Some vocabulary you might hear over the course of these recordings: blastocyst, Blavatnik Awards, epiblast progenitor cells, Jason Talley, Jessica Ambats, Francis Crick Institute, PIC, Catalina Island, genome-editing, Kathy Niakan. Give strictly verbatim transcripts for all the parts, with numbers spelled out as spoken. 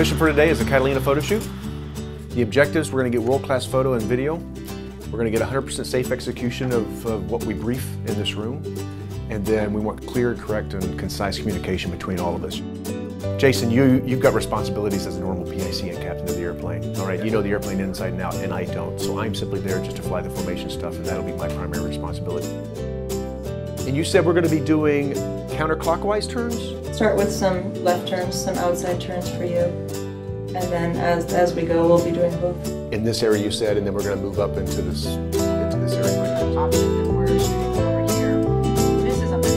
mission for today is a Catalina photo shoot. The objectives, we're going to get world-class photo and video. We're going to get one hundred percent safe execution of, of what we brief in this room. And then we want clear, correct, and concise communication between all of us. Jason, you, you've got responsibilities as a normal P I C and captain of the airplane. All right, you know the airplane inside and out, and I don't. So I'm simply there just to fly the formation stuff, and that'll be my primary responsibility. And you said we're going to be doing counterclockwise turns? Start with some left turns, some outside turns for you. And then as, as we go, we'll be doing both. In this area you said, and then we're going to move up into this, into this area. Option that we're shooting over here. This is up at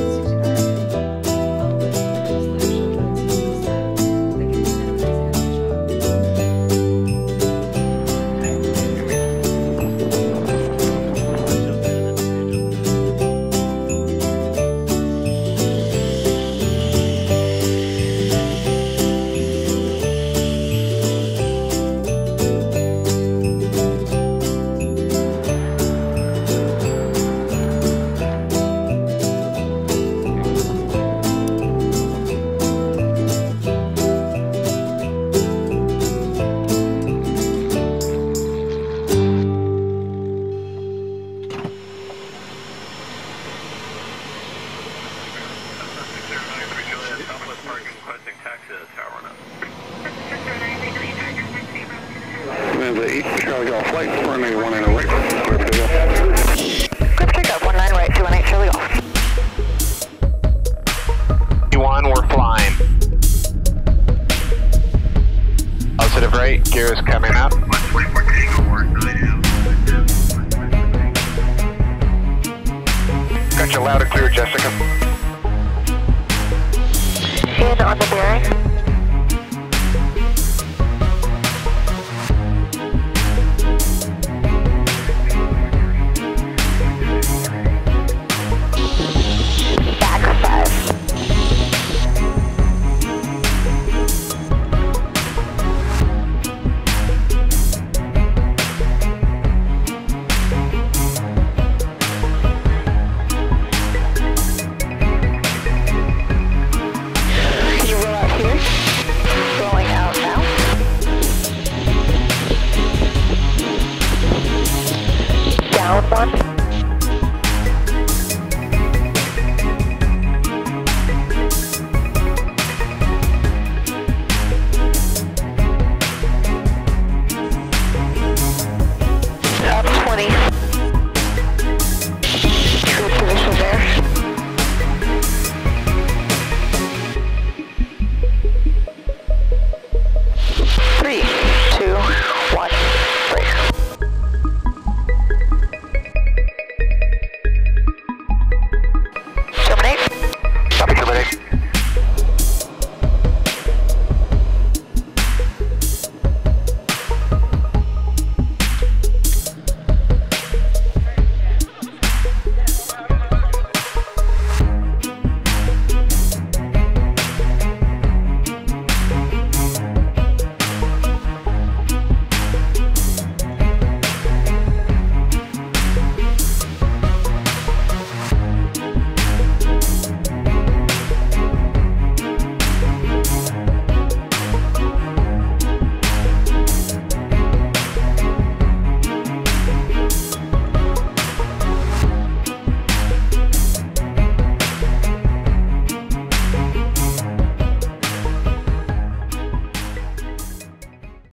Charlie Golf Flight, runway one nine away. Good pickup, one nine right, two one eight, Charlie Golf. T one, we're flying. Positive right, gear is coming up. Got you loud and clear, Jessica. In on the bearing. One.